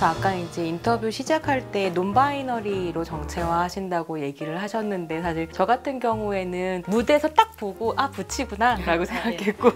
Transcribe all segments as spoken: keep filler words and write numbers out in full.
그래서 아까 이제 인터뷰 시작할 때 논바이너리로 정체화 하신다고 얘기를 하셨는데, 사실 저 같은 경우에는 무대에서 딱 보고 아 부치구나 라고 생각했고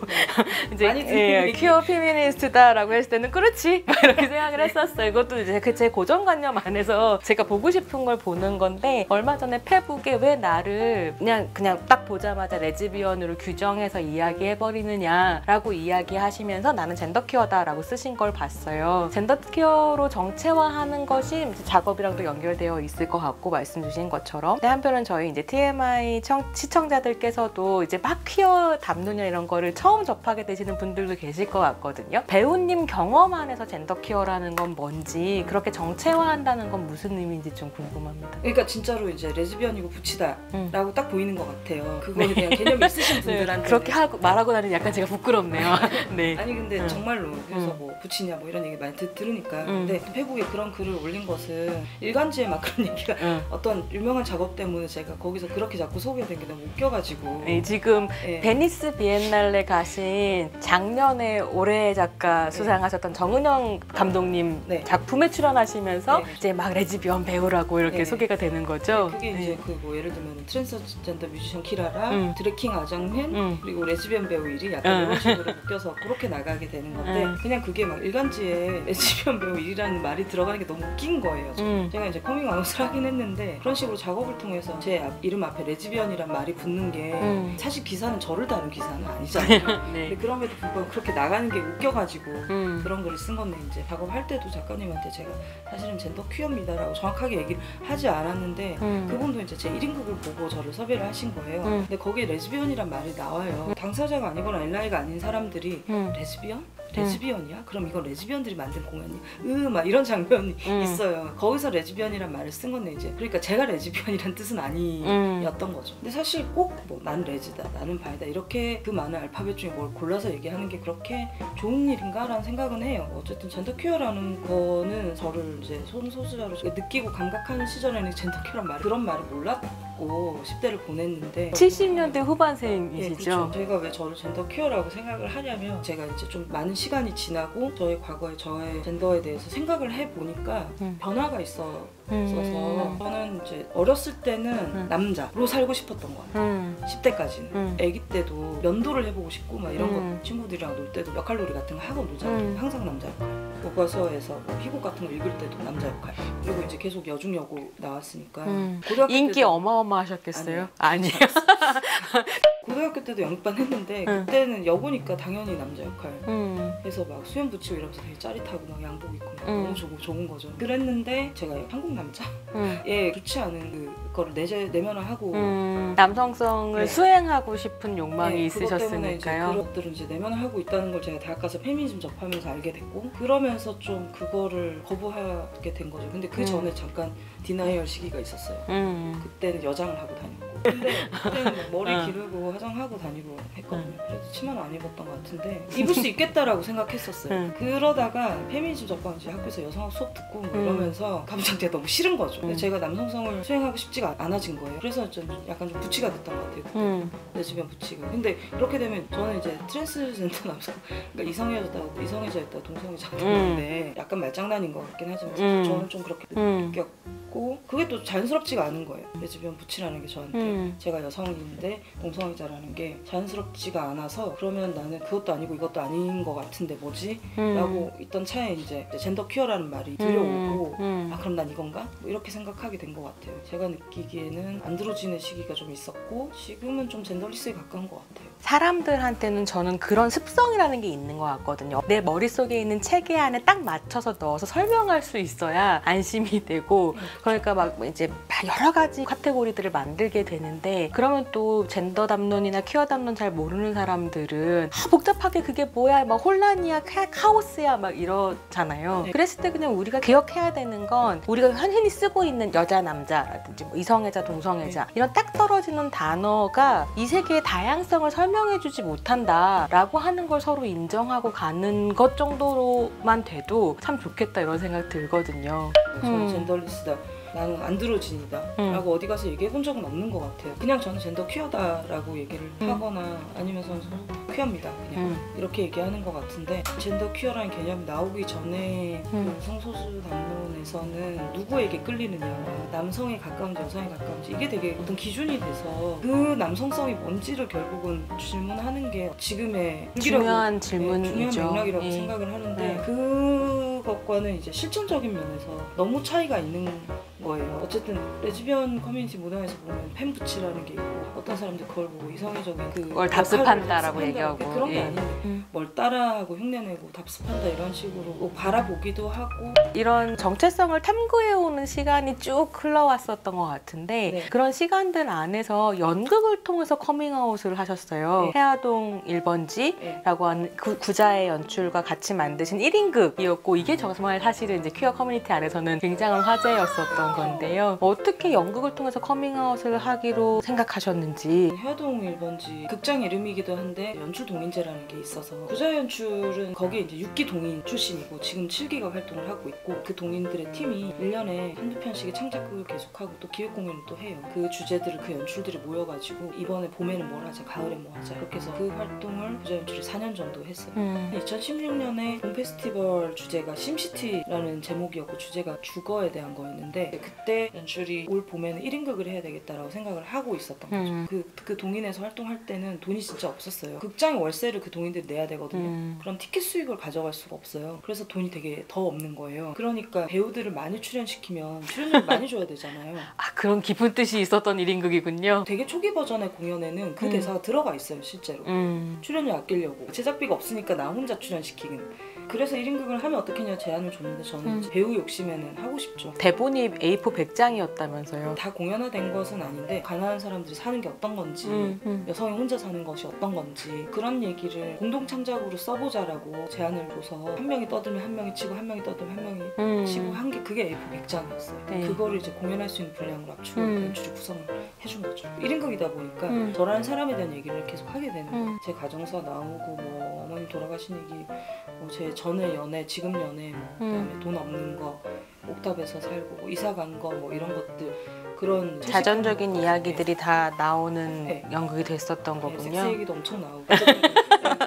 이제 예, 퀴어 페미니스트다 라고 했을 때는 그렇지 이렇게 생각을 했었어요. 이것도 이제 제 고정관념 안에서 제가 보고 싶은 걸 보는 건데, 얼마 전에 페북에 왜 나를 그냥 그냥 딱 보자마자 레즈비언으로 규정해서 이야기해버리느냐 라고 이야기하시면서 나는 젠더 퀴어다 라고 쓰신 걸 봤어요. 젠더 퀴어로 정체화하는 것이 작업이랑도 연결되어 있을 것 같고, 말씀 주신 것처럼. 근데 한편은 저희 이제 티엠아이 청, 시청자들께서도 이제 막 퀴어 담느냐 이런 거를 처음 접하게 되시는 분들도 계실 것 같거든요. 배우님 경험 안에서 젠더 퀴어라는 건 뭔지, 그렇게 정체화한다는 건 무슨 의미인지 좀 궁금합니다. 그러니까 진짜로 이제 레즈비언이고 부치다 음. 라고 딱 보이는 것 같아요. 그거에 네. 대한 개념이 있으신 분들한테 네. 그렇게 하고, 말하고 나니 약간 제가 부끄럽네요. 네. 아니 근데 음. 정말로 그래서 음. 뭐 부치냐 뭐 이런 얘기 많이 드, 들으니까 음. 근데 페북에 그런 글을 올린 것은 일간지에 막 그런 얘기가 음. 어떤 유명한 작업 때문에 제가 거기서 그렇게 자꾸 소개된 게 너무 웃겨가지고. 네, 지금 네. 베니스 비엔날레 가신 작년에 올해의 작가 수상하셨던 네. 정은영 감독님 네. 작품에 출연하시면서 네. 이제 막 레즈비언 배우라고 이렇게 네. 소개가 되는 거죠. 네, 그게 이제 네. 그 뭐 예를 들면 트랜스젠더 뮤지션 키라라, 음. 드레킹 아장맨, 음. 그리고 레즈비언 배우 일이 약간 음. 이런 식으로 묶여서 그렇게 나가게 되는 건데 음. 그냥 그게 막 일간지에 레즈비언 배우 일이라는 말이 들어가는 게 너무 웃긴 거예요. 음. 제가 이제 커밍아웃을 하긴 했는데 그런 식으로 작업을 통해서 제 이름 앞에 레즈비언이란 말이 붙는 게 음. 사실 기사는 저를 다룬 기사는 아니잖아요. 네. 근데 그럼에도 불구하고 그렇게 나가는 게 웃겨가지고 음. 그런 글을 쓴 건데, 이제 작업할 때도 작가님한테 제가 사실은 젠더 퀴어입니다 라고 정확하게 얘기를 하지 않았는데 음. 그분도 이제 제 일 인극을 보고 저를 섭외를 하신 거예요. 음. 근데 거기에 레즈비언이란 말이 나와요. 음. 당사자가 아니거나 엘라이가 아닌 사람들이 음. 레즈비언? 레즈비언이야? 음. 그럼 이건 레즈비언들이 만든 공연이야? 으 막 이런 장면이 음. 있어요. 거기서 레즈비언이란 말을 쓴 건데, 이제 그러니까 제가 레즈비언이란 뜻은 아니었던 음. 거죠. 근데 사실 꼭 뭐 난 레즈다, 나는 바이다 이렇게 그 많은 알파벳 중에 뭘 골라서 얘기하는 게 그렇게 좋은 일인가 라는 생각은 해요. 어쨌든 젠더 퀴어라는 거는 저를 이제 손소수자로 느끼고 감각하는 시절에는 젠더 퀴어란 말, 그런 말을 몰랐고 십 대를 보냈는데 칠십 년대 후반생이시죠? 네, 그렇죠. 제가 왜 저를 젠더 퀴어라고 생각을 하냐면, 제가 이제 좀 많은 시간이 지나고 저의 과거에 저의 젠더에 대해서 생각을 해보니까 음. 변화가 있어서 음. 저는 이제 어렸을 때는 음. 남자로 살고 싶었던 것 같아요. 음. 십 대까지는 음. 아기 때도 면도를 해보고 싶고 막 이런 음. 거, 친구들이랑 놀 때도 역할놀이 같은 거 하고 놀잖아요. 음. 항상 남자 역할, 교과서에서 뭐 희곡 같은 거 읽을 때도 남자 역할, 그리고 이제 계속 여중 여고 나왔으니까 음. 인기 때도... 어마어마하셨겠어요? 아니에요. 고등학교 때도 연극반 했는데 응. 그때는 여고니까 당연히 남자 역할 응. 해서 막 수염 붙이고 이러면서 되게 짜릿하고 막 양복 입고 막 응. 너무 좋고 좋은 거죠. 그랬는데 제가 한국 남자에 응. 좋지 않은 그거를 내재, 내면화하고 응. 남성성을 네. 수행하고 싶은 욕망이 네, 있으셨으니까요. 그런 것들을 이제 내면화하고 있다는 걸 제가 대학 가서 페미니즘 접하면서 알게 됐고, 그러면서 좀 그거를 거부하게 된 거죠. 근데 그 전에 응. 잠깐 디나이얼 시기가 있었어요. 응. 그때는 여장을 하고 다녔고, 근데 그때는 머리 어. 기르고 화장하고 다니고 했거든요. 응. 그래도 치마는 안 입었던 것 같은데 입을 수 있겠다라고 생각했었어요. 응. 그러다가 페미니즘 접하면서 학교에서 여성학 수업 듣고 뭐 이러면서 응. 감정대가 너무 싫은 거죠. 응. 제가 남성성을 수행하고 싶지가 않아진 거예요. 그래서 좀 약간 좀 부치가 됐던 것 같아요. 응. 내 주변 부치가. 근데 이렇게 되면 저는 이제 트랜스젠더 남성, 그러니까 이성애자였다, 이성애자였다, 동성애자였다 했는데 응. 약간 말장난인 것 같긴 하지만 응. 저는 좀 그렇게 응. 느꼈고, 그게 또 자연스럽지가 않은 거예요. 내 주변 부치라는 게 저한테. 응. 제가 여성인데 동성애자라는 게 자연스럽지가 않아서, 그러면 나는 그것도 아니고 이것도 아닌 것 같은데 뭐지? 음. 라고 있던 차에 이제 젠더 퀴어라는 말이 들려오고 음. 아 그럼 난 이건가? 뭐 이렇게 생각하게 된 것 같아요. 제가 느끼기에는 안 들어지는 시기가 좀 있었고 지금은 좀 젠더리스에 가까운 것 같아요. 사람들한테는 저는 그런 습성이라는 게 있는 것 같거든요. 내 머릿속에 있는 체계 안에 딱 맞춰서 넣어서 설명할 수 있어야 안심이 되고, 그러니까 막 이제 여러 가지 카테고리들을 만들게 되는, 근데 그러면 또 젠더 담론이나 퀴어 담론 잘 모르는 사람들은 아, 복잡하게 그게 뭐야, 막 혼란이야, 카오스야 막 이러잖아요. 네. 그랬을 때 그냥 우리가 기억해야 되는 건 우리가 흔히 쓰고 있는 여자, 남자라든지 뭐 이성애자, 동성애자 네. 이런 딱 떨어지는 단어가 이 세계의 다양성을 설명해주지 못한다라고 하는 걸 서로 인정하고 가는 것 정도로만 돼도 참 좋겠다 이런 생각 들거든요. 저는 음. 젠더리스다. 나는 안 들어지니다 음. 라고 어디 가서 얘기해 본 적은 없는 것 같아요. 그냥 저는 젠더 퀴어다 라고 얘기를 음. 하거나 아니면 저는 퀴어입니다 그냥 음. 이렇게 얘기하는 것 같은데, 젠더 퀴어라는 개념이 나오기 전에 음. 그 성소수 담론에서는 누구에게 끌리느냐, 남성에 가까운지 여성에 가까운지, 이게 되게 어떤 기준이 돼서 그 남성성이 뭔지를 결국은 질문하는 게 지금의 중요한 질문이죠. 네, 중요한 맥락이라고 예. 생각을 하는데 예. 그 것과는 이제 실천적인 면에서 너무 차이가 있는 거예요. 어쨌든 레즈비언 커뮤니티 문화에서 보면 팬부치라는 게 있고, 어떤 사람들 그걸 보고 이성애적인 그걸 답습한다라고 얘기하고, 그런 게 예. 아닌데 음. 뭘 따라하고 흉내내고 답습한다 이런 식으로 뭐 바라보기도 하고, 이런 정체성을 탐구해오는 시간이 쭉 흘러왔었던 것 같은데 네. 그런 시간들 안에서 연극을 통해서 커밍아웃을 하셨어요. 네. 혜동 일 번지라고 하는 그 구자의 연출과 같이 만드신 일 인극이었고, 이게 정말 사실은 이제 퀴어 커뮤니티 안에서는 굉장한 화제였었던 건데요. 어떻게 연극을 통해서 커밍아웃을 하기로 생각하셨는지. 혜동 일 번지 극장 이름이기도 한데 연출 동인제라는 게 있어서, 구자 연출은 거기에 이제 육 기 동인 출신이고 지금 칠 기가 활동을 하고 있고, 그 동인들의 팀이 일 년에 한두 편씩의 창작극을 계속하고 또 기획 공연을 또 해요. 그 주제들을, 그 연출들이 모여가지고 이번에 봄에는 뭘 하자, 가을에 뭐 하자, 이렇게 해서 그 활동을 구자 연출이 사 년 정도 했어요. 음. 이천십육 년에 봄 페스티벌 주제가 심시티라는 제목이었고 주제가 주거에 대한 거였는데, 그때 연출이 올 봄에는 일 인극을 해야 되겠다라고 생각을 하고 있었던 거죠. 음. 그, 그 동인에서 활동할 때는 돈이 진짜 없었어요. 극장의 월세를 그 동인들이 내야 되거든요. 음. 그럼 티켓 수익을 가져갈 수가 없어요. 그래서 돈이 되게 더 없는 거예요. 그러니까 배우들을 많이 출연시키면 출연료를 많이 줘야 되잖아요. 아, 그런 깊은 뜻이 있었던 일 인극이군요. 되게 초기 버전의 공연에는 그 음. 대사가 들어가 있어요 실제로. 음. 출연료 아끼려고, 제작비가 없으니까 나 혼자 출연시키는. 그래서 일 인극을 하면 어떻겠냐 제안을 줬는데, 저는 음. 배우 욕심에는 하고 싶죠. 대본이 에이 사 백 장이었다면서요? 다 공연화된 것은 아닌데 가난한 사람들이 사는 게 어떤 건지, 음, 음. 여성이 혼자 사는 것이 어떤 건지, 그런 얘기를 공동창작으로 써보자라고 제안을 줘서, 한 명이 떠들면 한 명이 치고 한 명이 떠들면 한 명이 음. 치고 한 게 그게 에이 사 백 장이었어요. 네. 그거를 이제 공연할 수 있는 분량으로 압축을 음. 연출이 구성을 해준 거죠. 일 인극이다 보니까 음. 저라는 사람에 대한 얘기를 계속 하게 되는 거예요. 음. 제 가정사 나오고 뭐 어머니 돌아가신 얘기, 뭐 제 전에 연애, 지금 연애, 뭐 음. 그다음에 돈 없는 거, 옥탑에서 살고 뭐 이사 간 거, 뭐 이런 것들, 그런 자전적인 이야기들이 네. 다 나오는 네. 연극이 됐었던 네. 거군요. 섹스 얘기도 엄청 나오고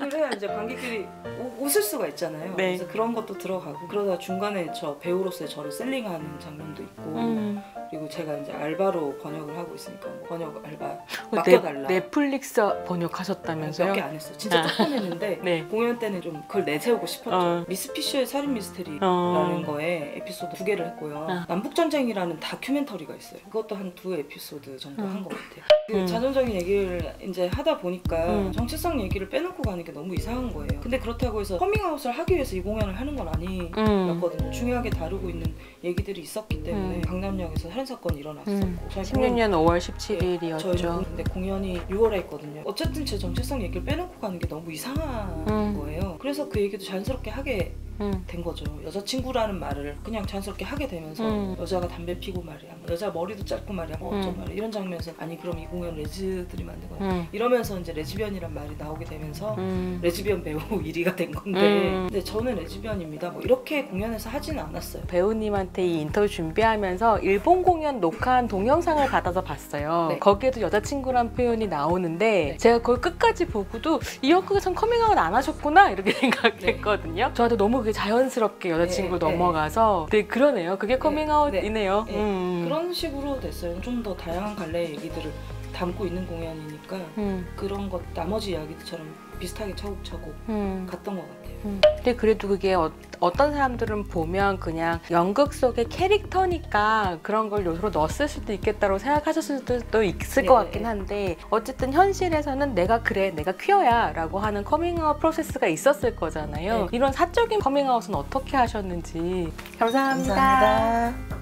그래야 이제 관객들이 오, 웃을 수가 있잖아요. 네. 그래서 그런 것도 들어가고, 그러다 중간에 저 배우로서의 저를 셀링하는 장면도 있고 음. 그리고 제가 이제 알바로 번역을 하고 있으니까 뭐 번역 알바 맡겨달라. 넷, 넷플릭스 번역하셨다면서요? 몇 개 안 했어. 진짜 조금 했는데 네. 공연 때는 좀 그걸 내세우고 싶었죠. 어. 미스 피셔의 살인 미스터리라는 어. 거에 에피소드 두 개를 했고요. 어. 남북전쟁이라는 다큐멘터리가 있어요. 그것도 한 두 에피소드 정도 어. 한 것 같아요. 그 음. 자전적인 얘기를 이제 하다 보니까 음. 정체성 얘기를 빼놓고 가는 게 너무 이상한 거예요. 근데 그렇다고 해서 커밍아웃을 하기 위해서 이 공연을 하는 건 아니었거든요. 음. 중요하게 다루고 있는 얘기들이 있었기 때문에 음. 강남역에서 살인 사건이 일어났었고 음. 십육 년 오월 십칠일이었죠. 저희는 근데 공연이 유월에 했거든요. 어쨌든 제 정체성 얘기를 빼놓고 가는 게 너무 이상한 음. 거예요. 그래서 그 얘기도 자연스럽게 하게 음. 된 거죠. 여자친구라는 말을 그냥 자연스럽게 하게 되면서 음. 여자가 담배 피고 말이야, 여자 머리도 짧고 말이야, 뭐 어쩌고 음. 말이야, 이런 장면에서 아니 그럼 이 공연 레즈들이 만든 거야 음. 이러면서 이제 레즈비언이란 말이 나오게 되면서 음. 레즈비언 배우 일 위가 된 건데 음. 근데 저는 레즈비언입니다 뭐 이렇게 공연에서 하진 않았어요. 배우님한테 이 인터뷰 준비하면서 일본 공연 녹화한 동영상을 받아서 봤어요. 네. 거기에도 여자친구란 표현이 나오는데 네. 제가 그걸 끝까지 보고도 이 연극에선 커밍아웃 안 하셨구나 이렇게 생각했거든요. 네. 저한테 너무 자연스럽게 여자친구 네, 넘어가서 네. 네, 그러네요. 그게 커밍아웃이네요. 네, 네, 음. 그런 식으로 됐어요. 좀 더 다양한 갈래의 얘기들을 담고 있는 공연이니까 음. 그런 것, 나머지 이야기들처럼 비슷하게 차곡차곡 음. 갔던 것 같아요. 음. 근데 그래도 그게 어, 어떤 사람들은 보면 그냥 연극 속의 캐릭터니까 그런 걸 요소로 넣었을 수도 있겠다고 생각하셨을 수도 있을 네. 것 같긴 한데, 어쨌든 현실에서는 내가 그래 내가 퀴어야 라고 하는 커밍아웃 프로세스가 있었을 거잖아요. 네. 이런 사적인 커밍아웃은 어떻게 하셨는지. 감사합니다, 감사합니다.